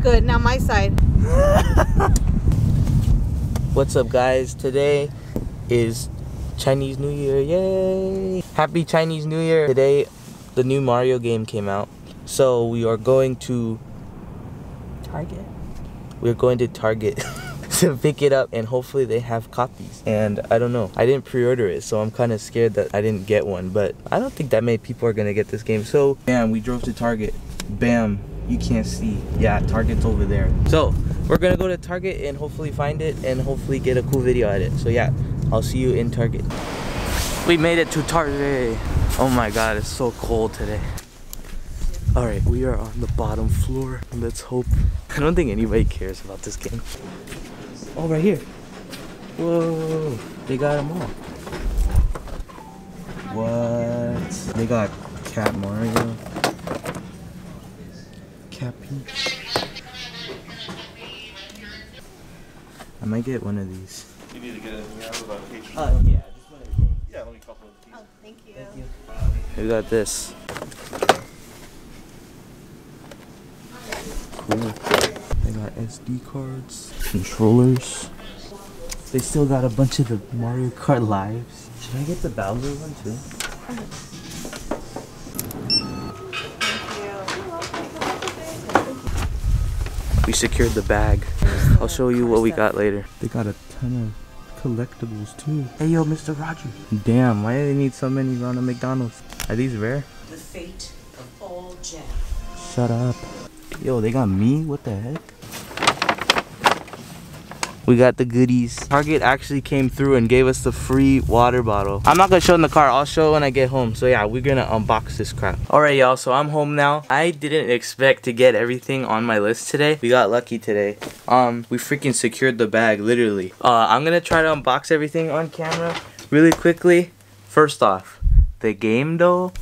good. Now my side. What's up, guys? Today is Chinese New Year. Yay! Happy Chinese New Year. Today, the new Mario game came out. So we are going to Target. We're going to Target to pick it up, and hopefully they have copies. And I don't know, I didn't pre-order it, so I'm kind of scared that I didn't get one, but I don't think that many people are gonna get this game. So bam, we drove to Target. Bam, you can't see. Yeah, Target's over there. So we're gonna go to Target and hopefully find it and hopefully get a cool video at it. So yeah, I'll see you in Target. We made it to Target. Oh my god, it's so cold today. All right, we are on the bottom floor. Let's hope. I don't think anybody cares about this game. Oh, right here. Whoa, they got them all. What? They got Cat Mario, Cat Peach. I might get one of these. You need to get anything out about a Peach? Yeah, just one of these. Yeah, let me couple of these. Oh, thank you. Who got this? They got SD cards, controllers. They still got a bunch of the Mario Kart lives. Should I get the Bowser one too? Thank you. We secured the bag. I'll show you what we got later. They got a ton of collectibles too. Hey yo, Mr. Roger. Damn, why do they need so many around a McDonald's? Are these rare? The fate of all gems. Shut up. Yo, they got me? What the heck? We got the goodies. Target actually came through and gave us the free water bottle. I'm not gonna show in the car. I'll show when I get home. So yeah, we're gonna unbox this crap. All right, y'all, so I'm home now. I didn't expect to get everything on my list today. We got lucky today. We freaking secured the bag, literally. I'm gonna try to unbox everything on camera really quickly. First off, the game though,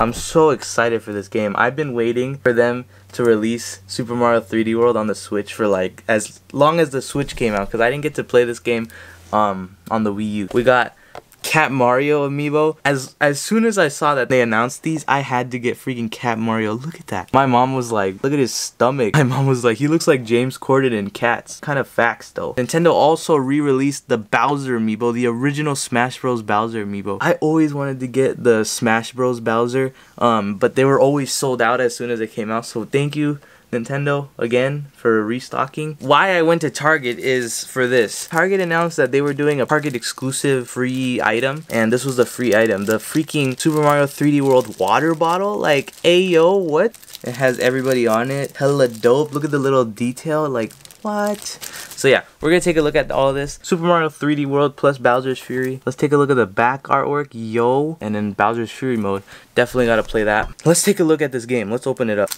I'm so excited for this game. I've been waiting for them to release Super Mario 3D World on the Switch for like as long as the Switch came out, because I didn't get to play this game on the Wii U. We got Cat Mario amiibo. As soon as I saw that they announced these, I had to get freaking Cat Mario. Look at that. My mom was like, look at his stomach. My mom was like, he looks like James Corden in Cats. Kind of facts though. Nintendo also re-released the Bowser amiibo, the original Smash Bros. Bowser amiibo. I always wanted to get the Smash Bros. Bowser, but they were always sold out as soon as it came out, so thank you, Nintendo, again, for restocking. Why I went to Target is for this. Target announced that they were doing a Target exclusive free item, and this was the free item. The freaking Super Mario 3D World water bottle. Like, ayo, what? It has everybody on it. Hella dope. Look at the little detail. Like, what? So yeah, we're gonna take a look at all this. Super Mario 3D World plus Bowser's Fury. Let's take a look at the back artwork, yo. And then Bowser's Fury mode. Definitely gotta play that. Let's take a look at this game. Let's open it up.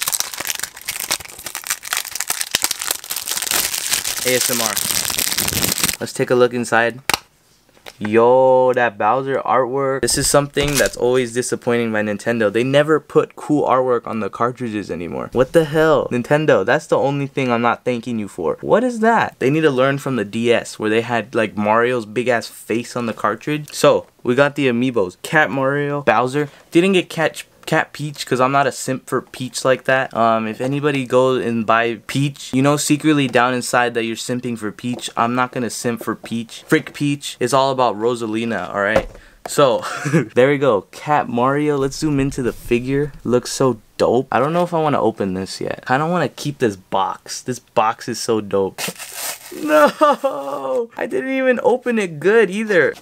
ASMR. Let's take a look inside. Yo, that Bowser artwork. This is something that's always disappointing by Nintendo. They never put cool artwork on the cartridges anymore. What the hell? Nintendo, that's the only thing I'm not thanking you for. What is that? They need to learn from the DS, where they had like Mario's big ass face on the cartridge. So, we got the amiibos. Cat Mario, Bowser. Didn't get Cat Peach, because I'm not a simp for Peach like that. If anybody goes and buy Peach, you know secretly down inside that you're simping for Peach. I'm not gonna simp for Peach. Frick Peach. It's all about Rosalina, alright? So, there we go. Cat Mario. Let's zoom into the figure. Looks so dope. I don't know if I want to open this yet. I don't want to keep this box. This box is so dope. No! I didn't even open it good either.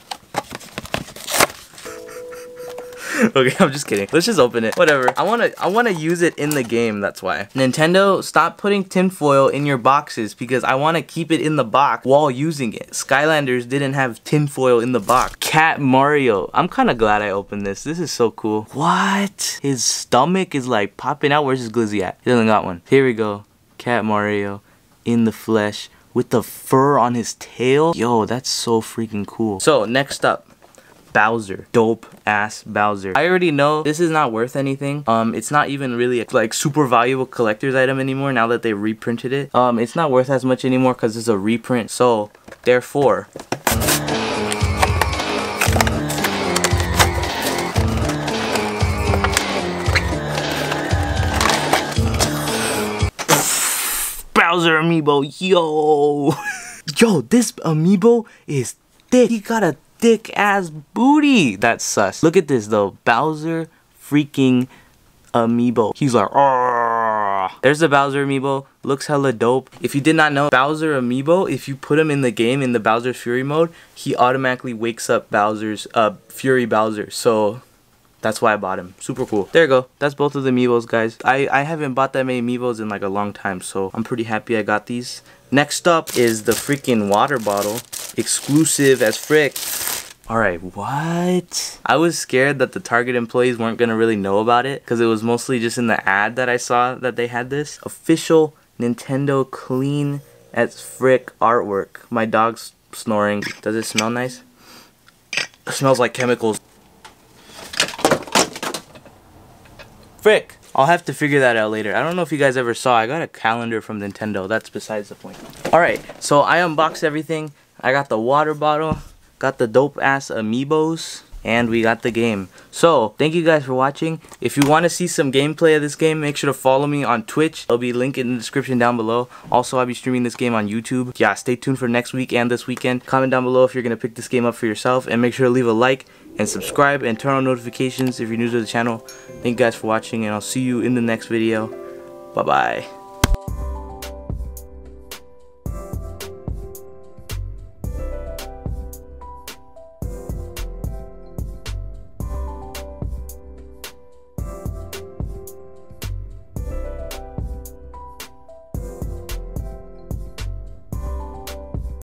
Okay, I'm just kidding. Let's just open it. Whatever. I wanna use it in the game, that's why. Nintendo, stop putting tinfoil in your boxes, because I wanna keep it in the box while using it. Skylanders didn't have tinfoil in the box. Cat Mario. I'm kinda glad I opened this. This is so cool. What? His stomach is like popping out. Where's his glizzy at? He doesn't got one. Here we go. Cat Mario in the flesh with the fur on his tail. Yo, that's so freaking cool. So, next up. Bowser. Dope ass Bowser. I already know this is not worth anything. It's not even really a, like, super valuable collector's item anymore now that they reprinted it. It's not worth as much anymore because it's a reprint. So, therefore, Bowser amiibo, yo! Yo, this amiibo is thick. He got a thick ass booty. That's sus. Look at this though, Bowser freaking amiibo. He's like, argh. There's the Bowser amiibo. Looks hella dope. If you did not know, Bowser amiibo, if you put him in the game in the Bowser's Fury mode, he automatically wakes up Bowser's Fury Bowser. So that's why I bought him. Super cool. There you go. That's both of the amiibos, guys. I haven't bought that many amiibos in like a long time, so I'm pretty happy I got these. Next up is the freaking water bottle. Exclusive as frick. Alright, what? I was scared that the Target employees weren't gonna really know about it, because it was mostly just in the ad that I saw that they had this. Official Nintendo clean as frick artwork. My dog's snoring. Does it smell nice? It smells like chemicals. Frick! I'll have to figure that out later. I don't know if you guys ever saw, I got a calendar from Nintendo. That's besides the point. Alright, so I unboxed everything. I got the water bottle, got the dope ass amiibos, and we got the game. So, thank you guys for watching. If you want to see some gameplay of this game, make sure to follow me on Twitch. I'll be linked in the description down below. Also, I'll be streaming this game on YouTube. Yeah, stay tuned for next week and this weekend. Comment down below if you're going to pick this game up for yourself, and make sure to leave a like and subscribe and turn on notifications if you're new to the channel. Thank you guys for watching, and I'll see you in the next video. Bye bye.